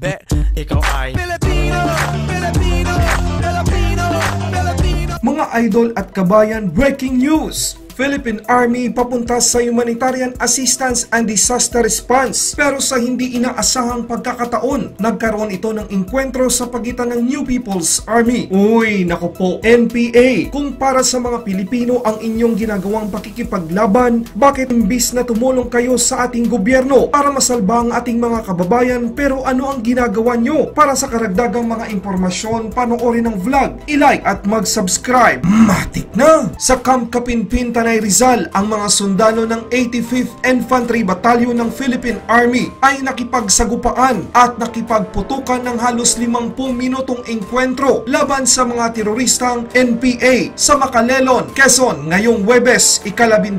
bet ikaw ay Pilipino, Pilipino, Pilipino, Pilipino. Mga idol at kabayan, breaking news! Philippine Army papunta sa humanitarian assistance and disaster response. Pero sa hindi inaasahang pagkakataon, nagkaroon ito ng engkwentro sa pagitan ng New People's Army. Uy, naku po, NPA. Kung para sa mga Pilipino ang inyong ginagawang pakikipaglaban, bakit imbis na tumulong kayo sa ating gobyerno para masalba ang ating mga kababayan, pero ano ang ginagawa nyo? Para sa karagdagang mga impormasyon, panoorin ang vlog, ilike at mag-subscribe. Matik na! Sa Camp Kapinpinta, Tanay, Rizal, ang mga sundalo ng 85th Infantry Battalion ng Philippine Army ay nakipagsagupaan at nakipagputukan ng halos 50 minutong engkwentro laban sa mga teroristang NPA sa Makalelon, Quezon ngayong Huwebes, 12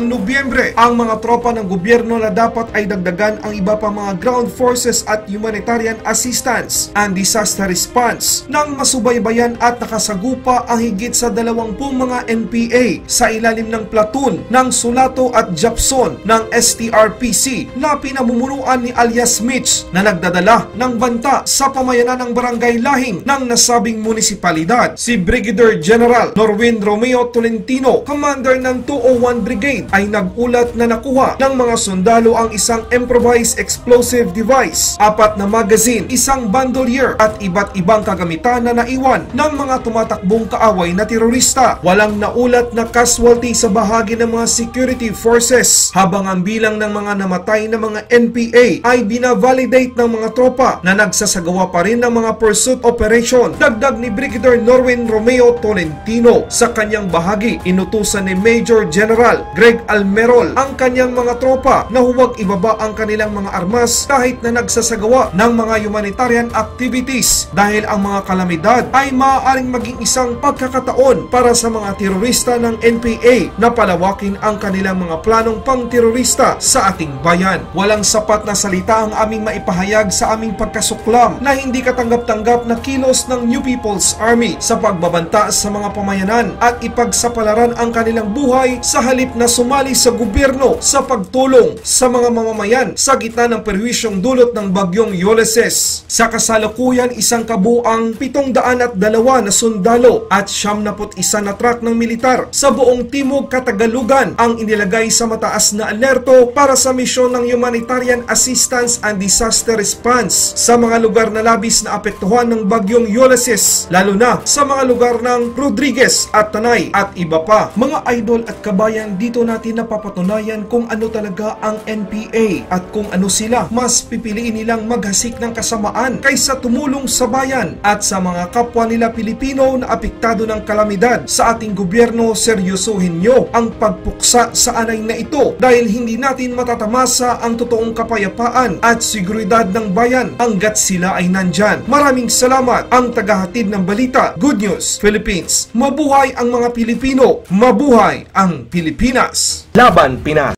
Nobyembre. Ang mga tropa ng gobyerno na dapat ay dagdagan ang iba pa mga ground forces at humanitarian assistance and disaster response nang masubaybayan at nakasagupa ang higit sa 20 mga NPA sa ilalim ng platoon ng Sulato at Japson ng STRPC na pinamumunuan ni Alias Mitch na nagdadala ng banta sa pamayanan ng Barangay Laheng ng nasabing munisipalidad. Si Brigadier General Norwin Romeo Tolentino, commander ng 201 Brigade, ay nagulat na nakuha ng mga sundalo ang isang improvised explosive device, 4 na magazine, isang bandolier at iba't ibang kagamitan na naiwan ng mga tumatakbong kaaway na terorista. Walang naulat na casualty sa bahagi ng mga security forces, habang ang bilang ng mga namatay na mga NPA ay binavalidate ng mga tropa na nagsasagawa pa rin ng mga pursuit operation. Dagdag ni Brigadier Norwin Romeo Tolentino, sa kanyang bahagi, inutusan ni Major General Greg Almerol ang kanyang mga tropa na huwag ibaba ang kanilang mga armas kahit na nagsasagawa ng mga humanitarian activities, dahil ang mga kalamidad ay maaaring maging isang pagkakataon para sa mga terorista ng NPA na palawakin ang kanilang mga planong pang-terorista sa ating bayan. Walang sapat na salita ang aming maipahayag sa aming pagkasuklam na hindi katanggap-tanggap na kilos ng New People's Army sa pagbabanta sa mga pamayanan at ipagsapalaran ang kanilang buhay sa halip na sumali sa gobyerno sa pagtulong sa mga mamamayan sa gitna ng perwisyong dulot ng bagyong Ulysses. Sa kasalukuyan, isang kabuang 702 na sundalo at 71 na truck ng militar sa buong team Katagalugan ang inilagay sa mataas na alerto para sa misyon ng humanitarian assistance and disaster response sa mga lugar na labis na apektuhan ng bagyong Ulysses, lalo na sa mga lugar ng Rodriguez at Tanay at iba pa. Mga idol at kabayan, dito natin napapatunayan kung ano talaga ang NPA at kung ano sila. Mas pipiliin nilang maghasik ng kasamaan kaysa tumulong sa bayan at sa mga kapwa nila Pilipino na apektado ng kalamidad. Sa ating gobyerno, seryosohin nyo ang pagpuksa sa anay na ito, dahil hindi natin matatamasa ang totoong kapayapaan at seguridad ng bayan hanggat sila ay nandyan. Maraming salamat. Ang tagahatid ng balita, Good News Philippines. Mabuhay ang mga Pilipino, mabuhay ang Pilipinas. Laban Pinas!